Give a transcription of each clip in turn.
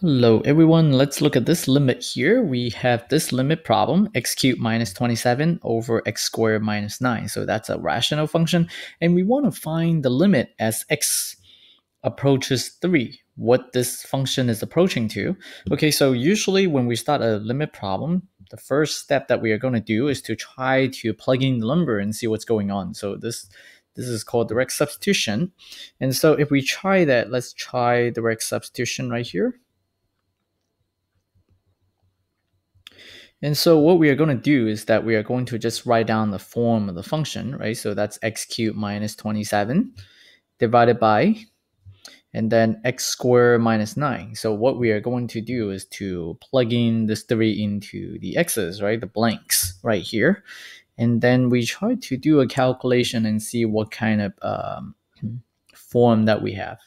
Hello everyone, let's look at this limit here. We have this limit problem, x cubed minus 27 over x squared minus 9. So that's a rational function. And we want to find the limit as x approaches 3, what this function is approaching to. Okay, so usually when we start a limit problem, the first step that we are going to do is to try to plug in the number and see what's going on. So this is called direct substitution. And so if we try that, let's try direct substitution right here. And so what we are going to do is that we are going to just write down the form of the function, right? So that's x cubed minus 27 divided by, and then x squared minus 9. So what we are going to do is to plug in this 3 into the x's, right? The blanks right here. And then we try to do a calculation and see what kind of form that we have.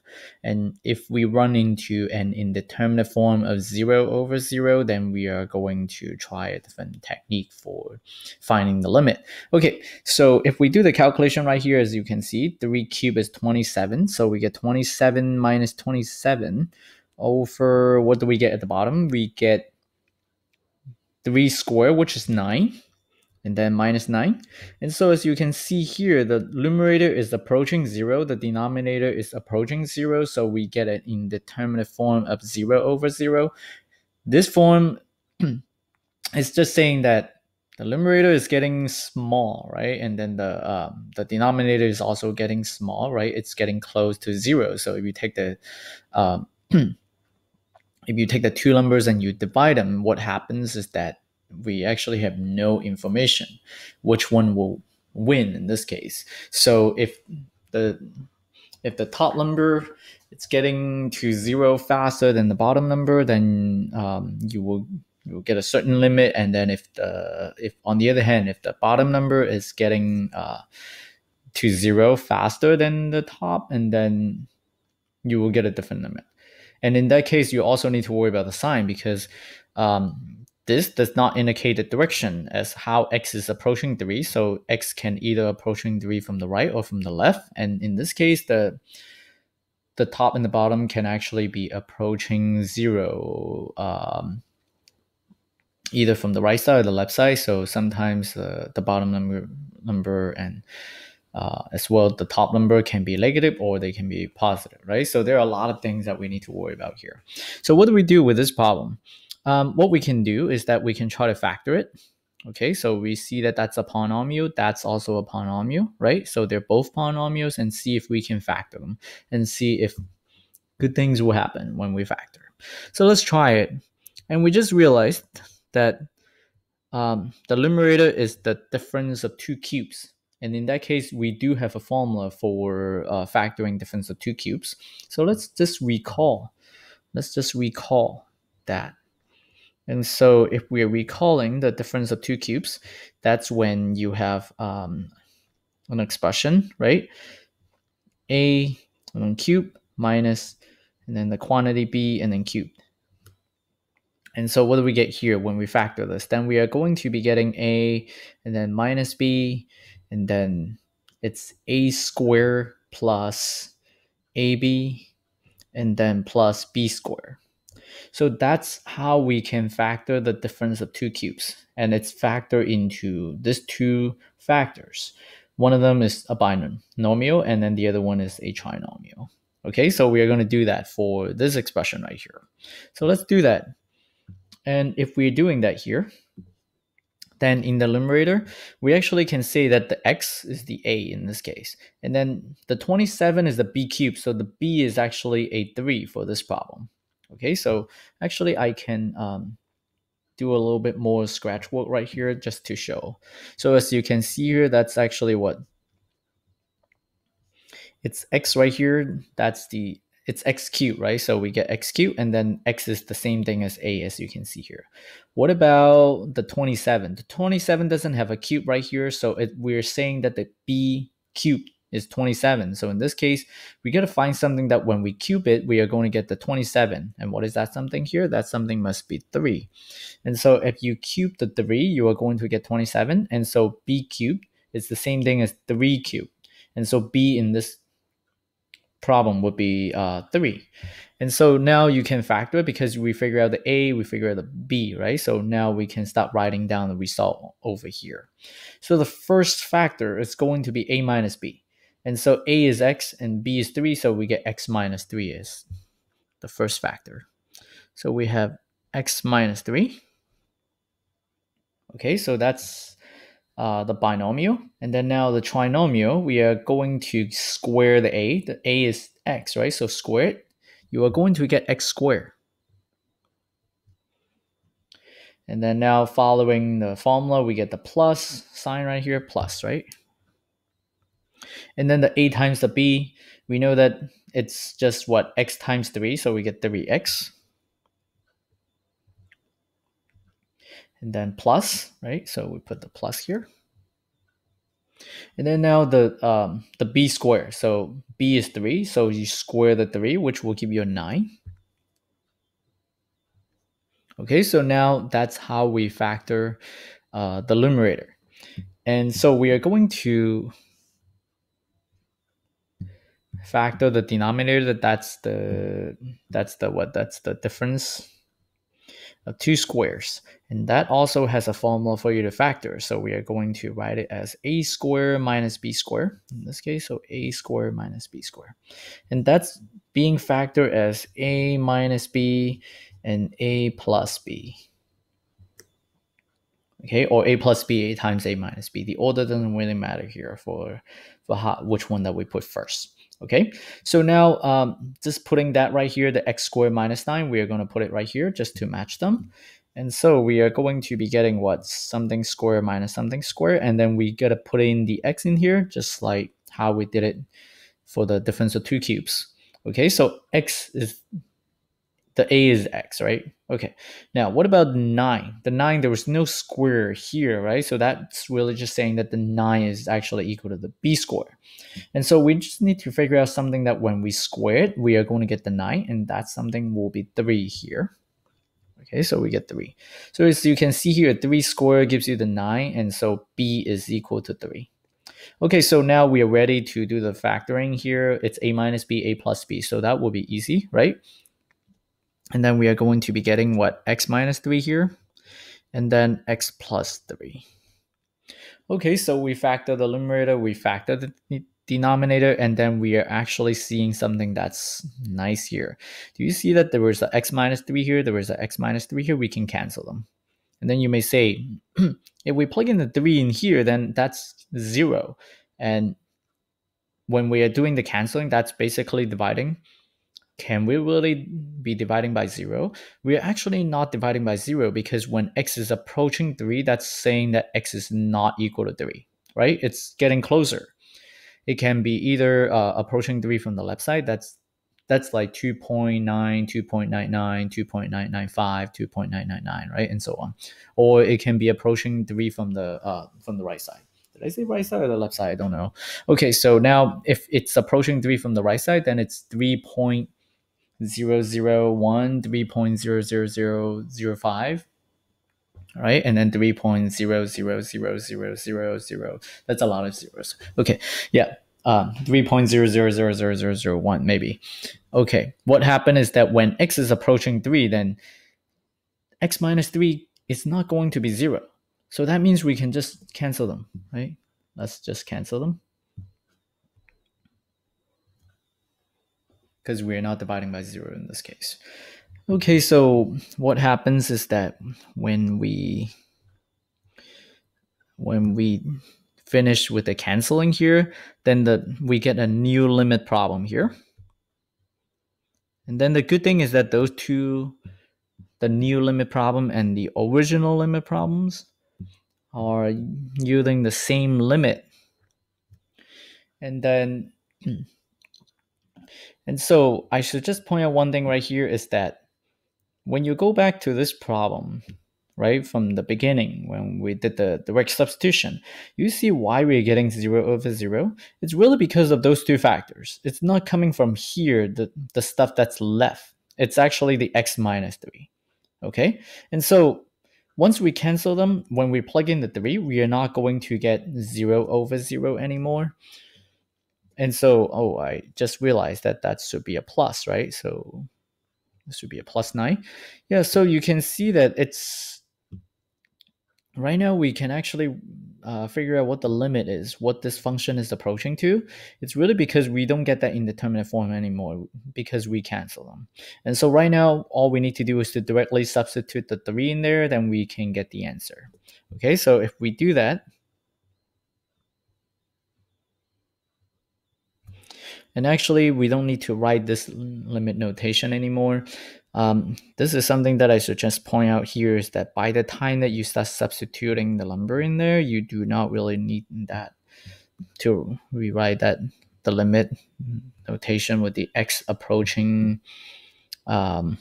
And if we run into an indeterminate form of 0 over 0, then we are going to try a different technique for finding the limit. Okay, so if we do the calculation right here, as you can see, 3 cubed is 27, so we get 27 minus 27 over, what do we get at the bottom? We get 3 squared, which is 9, and then minus 9. And so as you can see here, the numerator is approaching 0, the denominator is approaching 0, so we get an indeterminate form of 0 over 0. This form is just saying that the numerator is getting small, right? And then the denominator is also getting small, right? It's getting close to 0. So if you take the if you take the two numbers and you divide them, what happens is that we actually have no information which one will win in this case. So if the top number it's getting to 0 faster than the bottom number, then you will get a certain limit. And then if on the other hand, if the bottom number is getting to 0 faster than the top, and then you will get a different limit. And in that case, you also need to worry about the sign, because this does not indicate the direction as how x is approaching 3. So x can either approaching 3 from the right or from the left. And in this case, the top and the bottom can actually be approaching 0 either from the right side or the left side. So sometimes the bottom number and as well the top number can be negative or they can be positive, right? So there are a lot of things that we need to worry about here. So what do we do with this problem? What we can do is that we can try to factor it. Okay, so we see that that's a polynomial, that's also a polynomial, right? So they're both polynomials, and see if we can factor them and see if good things will happen when we factor. So let's try it. And we just realized that the numerator is the difference of two cubes. And in that case, we do have a formula for factoring difference of two cubes. So let's just recall that. And so if we are recalling the difference of two cubes, that's when you have an expression, right? A and then cubed minus, and then the quantity B and then cubed. And so what do we get here when we factor this? Then we are going to be getting A and then minus B, and then it's A squared plus AB and then plus B squared. So that's how we can factor the difference of two cubes, and it's factored into these two factors. One of them is a binomial, and then the other one is a trinomial. Okay, so we are going to do that for this expression right here. So let's do that. And if we're doing that here, then in the numerator, we actually can say that the x is the a in this case. And then the 27 is the b cubed, so the b is actually a 3 for this problem. Okay, so actually I can do a little bit more scratch work right here just to show. So as you can see here, that's actually what? It's x right here, it's x cubed, right? So we get x cubed, and then x is the same thing as a, as you can see here. What about the 27? The 27 doesn't have a cube right here, so we're saying that the b cubed is 27. So in this case, we got to find something that when we cube it, we are going to get the 27. And what is that something here? That something must be 3. And so if you cube the 3, you are going to get 27. And so b cubed is the same thing as 3 cubed. And so b in this problem would be 3. And so now you can factor it because we figure out the A, we figure out the B, right? So now we can start writing down the result over here. So the first factor is going to be A minus B. And so A is X and B is 3. So we get X minus 3 is the first factor. So we have X minus 3. Okay, so that's the binomial. And then now the trinomial, we are going to square the A. The A is X, right? So square it. You are going to get X squared. And then now following the formula, we get the plus sign right here, plus, right? And then the A times the B, we know that it's just what, X times 3, so we get 3X. And then plus, right? So we put the plus here. And then now the B square. So B is 3. So you square the 3, which will give you a 9. Okay, so now that's how we factor the numerator. And so we are going to factor the denominator. That's the difference of 2 squares. And that also has a formula for you to factor. So we are going to write it as A squared minus B squared. In this case, so A squared minus B squared. And that's being factored as A minus B and A plus B. Okay, or A plus B, A times A minus B. The order doesn't really matter here for which one that we put first. Okay, so now just putting that right here, the X squared minus 9, we are going to put it right here just to match them. And so we are going to be getting what? Something squared minus something squared. And then we got to put in the X in here, just like how we did it for the difference of 2 cubes. Okay, so X is, the A is X, right? Okay, now what about 9? The 9, there was no square here, right? So that's really just saying that the 9 is actually equal to the B square. And so we just need to figure out something that when we square it, we are going to get the 9, and that something will be 3 here. Okay, so we get 3. So as you can see here, 3 squared gives you the 9, and so B is equal to 3. Okay, so now we are ready to do the factoring here. It's A minus B, A plus B, so that will be easy, right? And then we are going to be getting what? X minus 3 here, and then X plus 3. Okay, so we factor the numerator, we factor the denominator, and then we are actually seeing something that's nice here. Do you see that there was an X minus 3 here, there was an X minus 3 here? We can cancel them. And then you may say, if we plug in the 3 in here, then that's 0. And when we are doing the canceling, that's basically dividing. Can we really be dividing by 0? We are actually not dividing by 0 because when X is approaching 3, that's saying that X is not equal to 3, right? It's getting closer. It can be either approaching 3 from the left side, that's like 2.9, 2.99, 2.995, 2.999, right? And so on. Or it can be approaching 3 from the right side. Did I say right side or the left side? I don't know. Okay, so now if it's approaching 3 from the right side, then it's 3.001, 3.00005. All right, and then 3.0000000. That's a lot of zeros. Okay, yeah, 3.0000001 maybe. Okay, what happened is that when X is approaching 3, then X minus 3 is not going to be 0. So that means we can just cancel them, right? Let's just cancel them because we're not dividing by 0 in this case. Okay, so what happens is that when we finish with the canceling here, then we get a new limit problem here. And then the good thing is that those two, the new limit problem and the original limit problems, are yielding the same limit. And then, and so I should just point out one thing right here is that when you go back to this problem, right, from the beginning when we did the direct substitution, you see why we're getting 0 over 0? It's really because of those two factors. It's not coming from here, the stuff that's left. It's actually the X minus 3, okay? And so once we cancel them, when we plug in the 3, we are not going to get 0 over 0 anymore. And so, oh, I just realized that should be a plus, right? So this should be a +9. Yeah, so you can see that it's, right now we can actually figure out what the limit is, what this function is approaching to. It's really because we don't get that indeterminate form anymore because we cancel them. And so right now, all we need to do is to directly substitute the 3 in there, then we can get the answer. Okay, so if we do that, and actually, we don't need to write this limit notation anymore. This is something that I should just point out here is that by the time that you start substituting the number in there, you do not really need that to rewrite that the limit notation with the x approaching a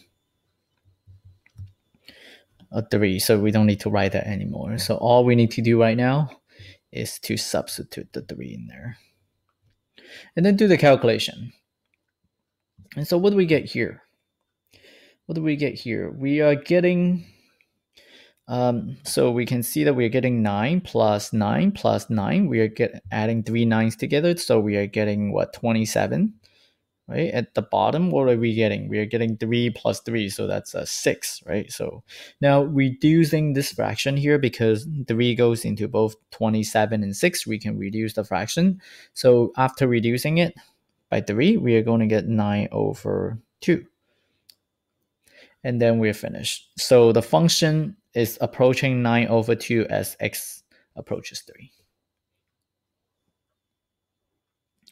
3. So we don't need to write that anymore. So all we need to do right now is to substitute the 3 in there. And then do the calculation. And so what do we get here? What do we get here? We are getting, so we can see that we are getting 9 + 9 + 9. We are adding 3 9s together. So we are getting what, 27, right? At the bottom, what are we getting? We are getting 3 + 3. So that's a 6, right? So now reducing this fraction here because 3 goes into both 27 and 6, we can reduce the fraction. So after reducing it by 3, we are going to get 9/2. And then we're finished. So the function is approaching 9/2 as x approaches 3.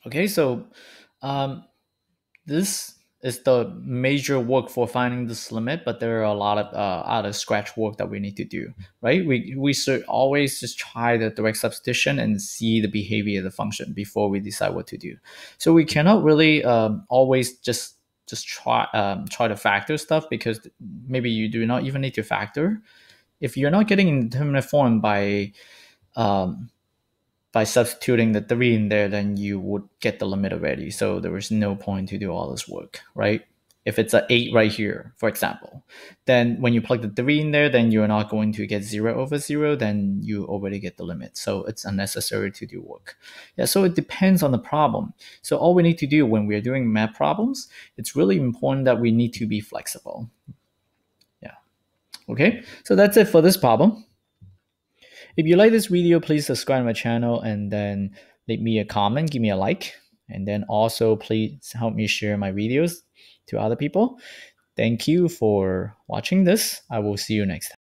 Okay, so this is the major work for finding this limit, but there are a lot of other scratch work that we need to do, right? We should always just try the direct substitution and see the behavior of the function before we decide what to do. So we cannot really always just try to factor stuff because maybe you do not even need to factor. If you're not getting indeterminate form by substituting the 3 in there, then you would get the limit already. So there is no point to do all this work, right? If it's an 8 right here, for example, then when you plug the 3 in there, then you're not going to get 0/0. Then you already get the limit. So it's unnecessary to do work. Yeah, so it depends on the problem. So all we need to do when we're doing math problems, it's really important that we need to be flexible. Yeah. Okay, so that's it for this problem. If you like this video, please subscribe to my channel and then leave me a comment, give me a like, and then also please help me share my videos to other people. Thank you for watching this. I will see you next time.